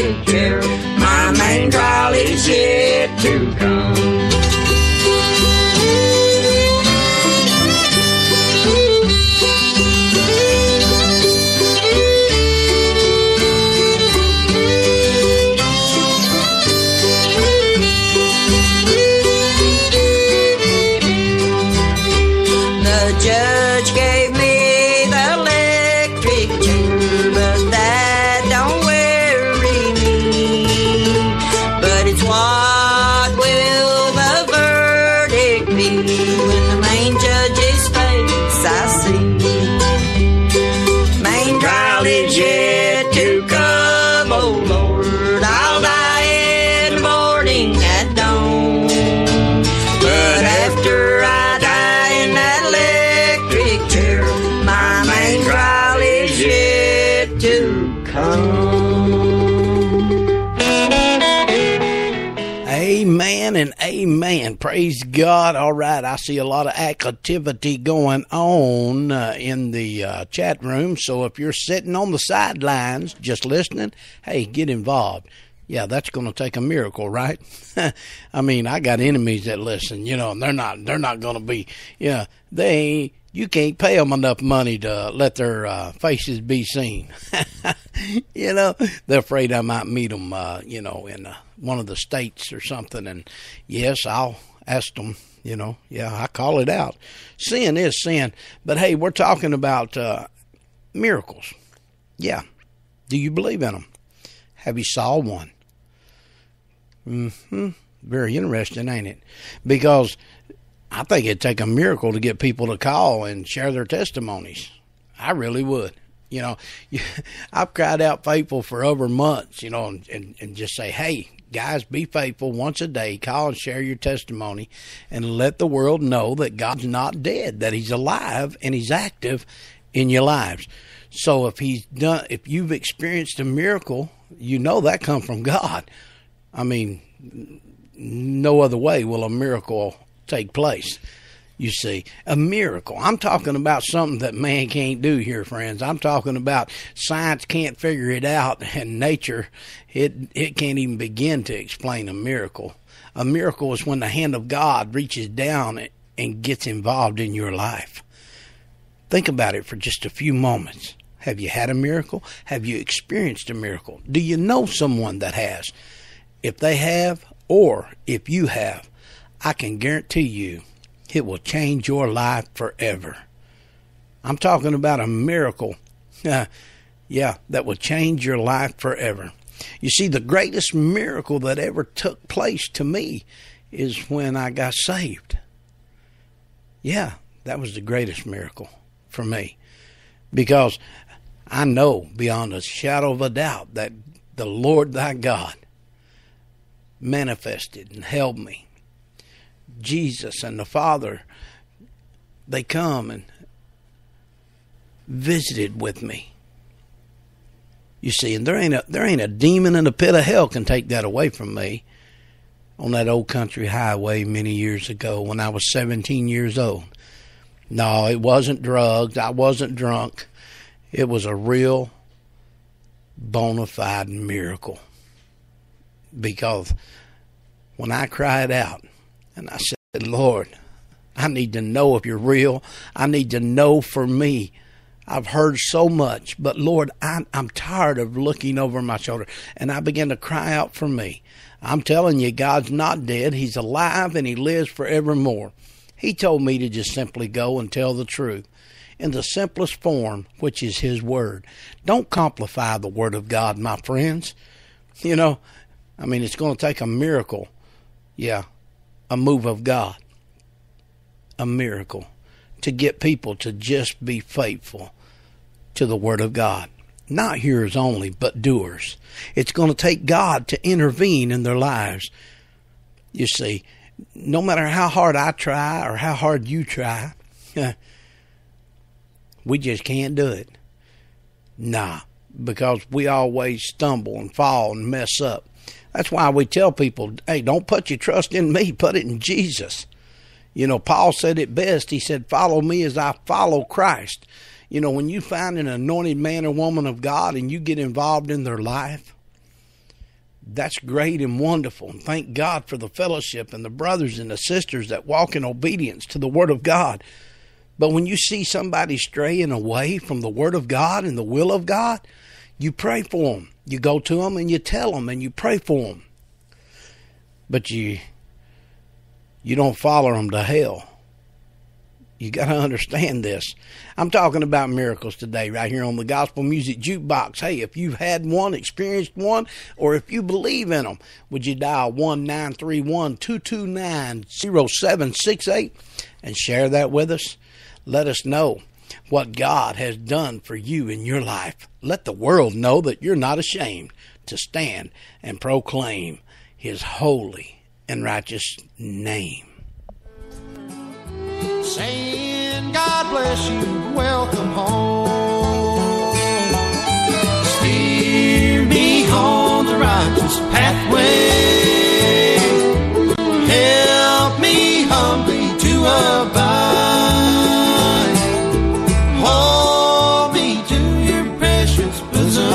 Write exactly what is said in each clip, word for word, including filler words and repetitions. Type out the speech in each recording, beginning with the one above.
rocking chair. My main trial is yet to come. Amen. Praise God. All right. I see a lot of activity going on uh, in the uh, chat room. So if you're sitting on the sidelines just listening, hey, get involved. Yeah, that's going to take a miracle, right? I mean, I got enemies that listen, you know, and they're not, they're not going to be, you know, they, you can't pay them enough money to let their uh, faces be seen. You know, they're afraid I might meet them, uh, you know, in uh, one of the states or something. And yes, I'll ask them, you know, yeah, I call it out. Sin is sin. But hey, we're talking about uh, miracles. Yeah. Do you believe in them? Have you saw one? Mm-hmm. Very interesting, ain't it? Because I think it'd take a miracle to get people to call and share their testimonies. I really would. You know, I've cried out faithful for over months, you know, and, and, and just say, hey, guys, be faithful once a day. Call and share your testimony and let the world know that God's not dead, that he's alive and he's active in your lives. So if he's done, if you've experienced a miracle, you know that comes from God. I mean, no other way will a miracle take place. You see, a miracle. I'm talking about something that man can't do here, friends. I'm talking about science can't figure it out, and nature, it it can't even begin to explain a miracle. A miracle is when the hand of God reaches down and gets involved in your life. Think about it for just a few moments. Have you had a miracle? Have you experienced a miracle? Do you know someone that has? If they have, or if you have, I can guarantee you, it will change your life forever. I'm talking about a miracle. Uh, yeah, that will change your life forever. You see, the greatest miracle that ever took place to me is when I got saved. Yeah, that was the greatest miracle for me. Because I know beyond a shadow of a doubt that the Lord thy God manifested and held me. Jesus and the Father, they come and visited with me. You see, and there ain't a there ain't a demon in the pit of hell can take that away from me. On that old country highway many years ago when I was seventeen years old. No, it wasn't drugs. I wasn't drunk. It was a real bona fide miracle. Because when I cried out, and I said, Lord, I need to know if you're real. I need to know for me. I've heard so much, but Lord, I'm, I'm tired of looking over my shoulder. And I began to cry out for me. I'm telling you, God's not dead. He's alive and he lives forevermore. He told me to just simply go and tell the truth in the simplest form, which is his word. Don't complicate the word of God, my friends. You know, I mean, it's going to take a miracle. Yeah. A move of God, a miracle, to get people to just be faithful to the Word of God. Not hearers only, but doers. It's going to take God to intervene in their lives. You see, no matter how hard I try or how hard you try, we just can't do it. Nah, because we always stumble and fall and mess up. That's why we tell people, hey, don't put your trust in me, put it in Jesus. You know, Paul said it best. He said, follow me as I follow Christ. You know, when you find an anointed man or woman of God and you get involved in their life, that's great and wonderful. And thank God for the fellowship and the brothers and the sisters that walk in obedience to the Word of God. But when you see somebody straying away from the Word of God and the will of God, you pray for them. You go to them and you tell them and you pray for them. But you, you don't follow them to hell. You got to understand this. I'm talking about miracles today right here on the Gospel Music Jukebox. Hey, if you've had one, experienced one, or if you believe in them, would you dial one nine three one, two two nine, zero seven six eight and share that with us? Let us know what God has done for you in your life. Let the world know that you're not ashamed to stand and proclaim His holy and righteous name. Saying God bless you, welcome home. Steer me on the righteous pathway. Help me humbly to abide. Hold me to your precious bosom.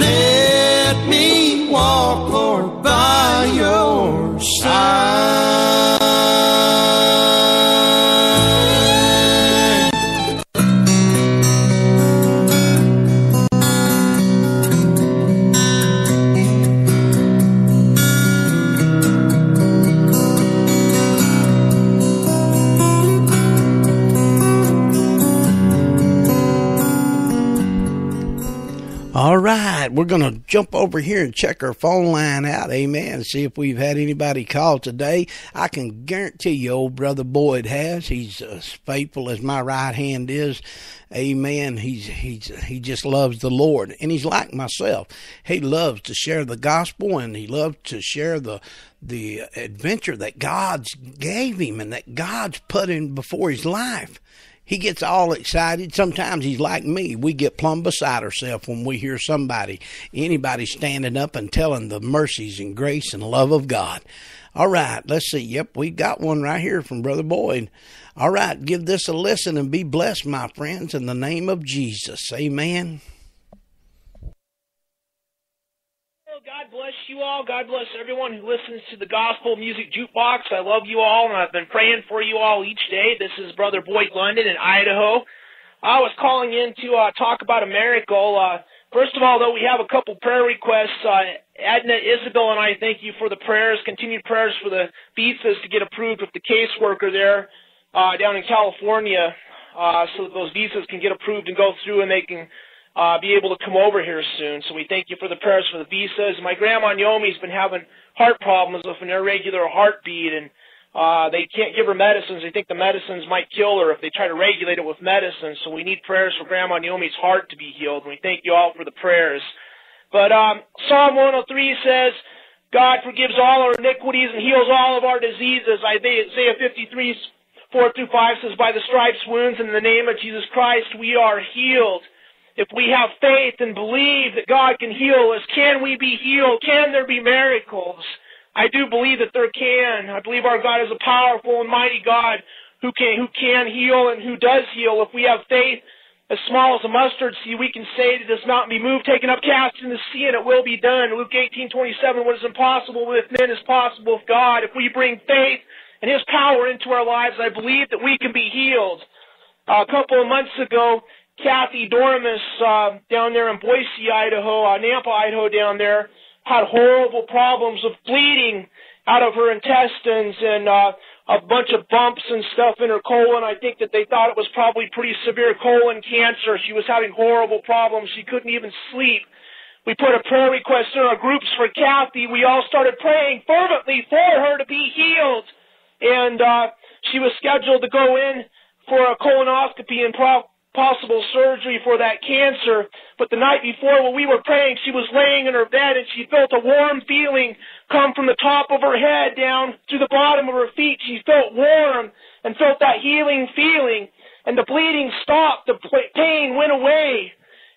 Let me walk, Lord, by your side. All right, we're going to jump over here and check our phone line out, amen, see if we've had anybody call today. I can guarantee you old Brother Boyd has. He's as faithful as my right hand is, amen. He's, he's, he just loves the Lord, and he's like myself. He loves to share the gospel, and he loves to share the the adventure that God gave him and that God's put in before his life. He gets all excited. Sometimes he's like me. We get plumb beside ourselves when we hear somebody, anybody standing up and telling the mercies and grace and love of God. All right, let's see. Yep, we got one right here from Brother Boyd. All right, give this a listen and be blessed, my friends, in the name of Jesus. Amen. God bless you all. God bless everyone who listens to the Gospel Music Jukebox. I love you all, and I've been praying for you all each day. This is Brother Boyd London in Idaho. I was calling in to uh, talk about a miracle. Uh, first of all, though, we have a couple prayer requests. Uh, Edna, Isabel, and I thank you for the prayers, continued prayers for the visas to get approved with the caseworker there uh, down in California uh, so that those visas can get approved and go through and they can Uh, be able to come over here soon. So we thank you for the prayers for the visas. My grandma Naomi's been having heart problems with an irregular heartbeat, and uh, they can't give her medicines. They think the medicines might kill her if they try to regulate it with medicine. So we need prayers for Grandma Naomi's heart to be healed. And we thank you all for the prayers. But um, Psalm one oh three says, God forgives all our iniquities and heals all of our diseases. Isaiah fifty-three, four through five says, by the stripes, wounds, and in the name of Jesus Christ, we are healed. If we have faith and believe that God can heal us, can we be healed? Can there be miracles? I do believe that there can. I believe our God is a powerful and mighty God who can, who can heal and who does heal. If we have faith as small as a mustard seed, we can say to this mountain, be moved, taken up, cast in the sea, and it will be done. Luke eighteen twenty-seven, what is impossible with men is possible with God. If we bring faith and His power into our lives, I believe that we can be healed. Uh, a couple of months ago, Kathy Dormus uh, down there in Boise, Idaho, uh, Nampa, Idaho down there, had horrible problems with bleeding out of her intestines and uh, a bunch of bumps and stuff in her colon. I think that they thought it was probably pretty severe colon cancer. She was having horrible problems. She couldn't even sleep. We put a prayer request in our groups for Kathy. We all started praying fervently for her to be healed. And uh, she was scheduled to go in for a colonoscopy and probably possible surgery for that cancer, but the night before when we were praying, she was laying in her bed and she felt a warm feeling come from the top of her head down to the bottom of her feet. She felt warm and felt that healing feeling, and the bleeding stopped, the pain went away,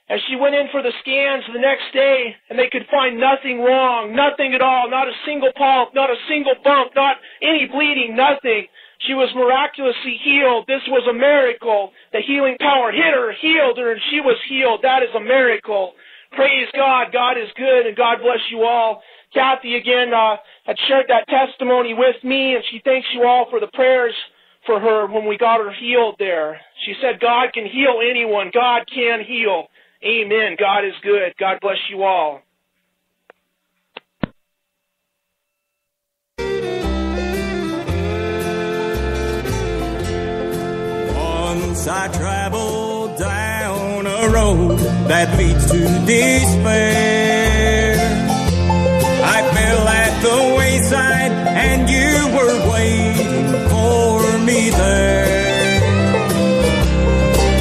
and she went in for the scans the next day, and they could find nothing wrong, nothing at all, not a single pulp, not a single bump, not any bleeding, nothing. She was miraculously healed. This was a miracle. The healing power hit her, healed her, and she was healed. That is a miracle. Praise God. God is good, and God bless you all. Kathy, again, uh, had shared that testimony with me, and she thanks you all for the prayers for her when we got her healed there. She said, God can heal anyone. God can heal. Amen. God is good. God bless you all. Once I traveled down a road that leads to despair. I fell at the wayside and you were waiting for me there.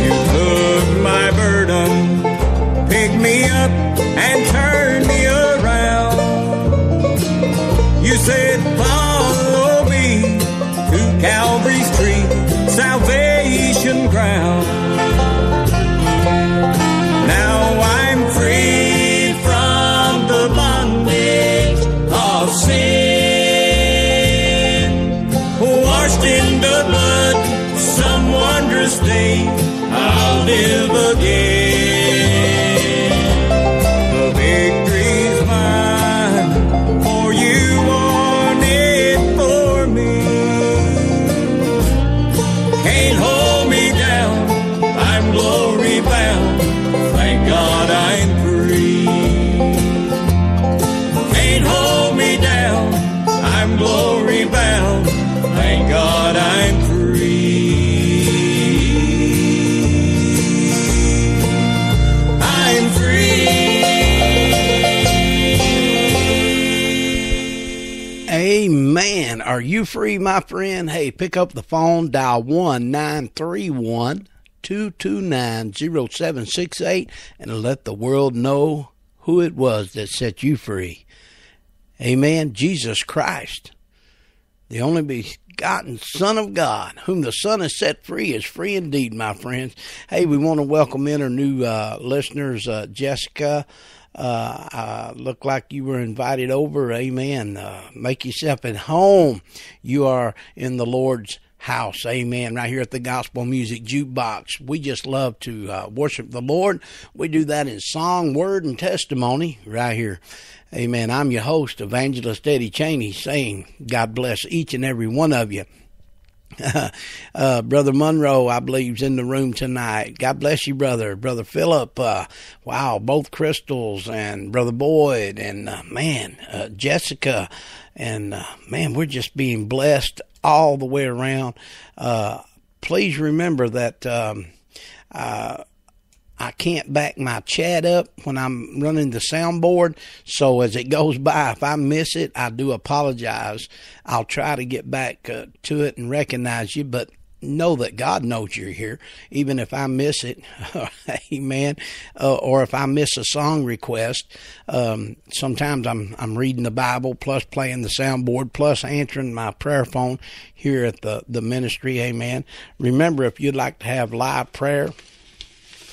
You took my burden, picked me up and turned me around. You said, follow me to Calvary's tree, salvation ground. Now I'm free from the bondage of sin, washed in the blood, some wondrous day I'll live again. The victory's mine, for you won it for me. Can't hold glory bound, thank God I'm free. Can't hold me down, I'm glory bound, thank God I'm free. I'm free. Amen. Are you free, my friend? Hey, pick up the phone, dial one nine three one two two nine zero seven six eight and let the world know who it was that set you free. Amen. Jesus Christ, the only begotten Son of God, whom the Son has set free, is free indeed, my friends. Hey, we want to welcome in our new uh, listeners, uh, Jessica. Uh, uh, look like you were invited over. Amen. Uh, make yourself at home. You are in the Lord's house. Amen. Right here at the Gospel Music Jukebox. We just love to uh, worship the Lord. We do that in song, word, and testimony right here. Amen. I'm your host, Evangelist Eddie Chaney, saying God bless each and every one of you. uh, Brother Monroe, I believe, is in the room tonight. God bless you, brother. Brother Philip, uh, wow, both Crystals and Brother Boyd and, uh, man, uh, Jessica. And, uh, man, we're just being blessed all the way around. Uh, please remember that um, uh, I can't back my chat up when I'm running the soundboard. So as it goes by, if I miss it, I do apologize. I'll try to get back uh, to it and recognize you, but know that God knows you're here, even if I miss it. Amen. Uh, or if I miss a song request, um, sometimes I'm, I'm reading the Bible, plus playing the soundboard, plus answering my prayer phone here at the, the ministry. Amen. Remember, if you'd like to have live prayer,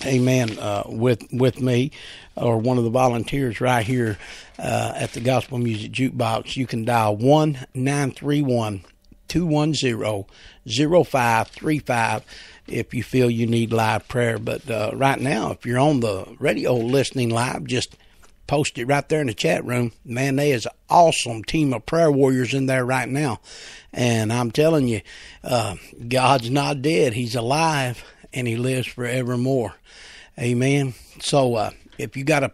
amen, uh, with, with me or one of the volunteers right here, uh, at the Gospel Music Jukebox, you can dial one nine three one two one zero zero five three five if you feel you need live prayer. But uh, right now, if you're on the radio listening live, just post it right there in the chat room. Man, there is an awesome team of prayer warriors in there right now. And I'm telling you, uh, God's not dead. He's alive, and he lives forevermore. Amen. So uh, if you got a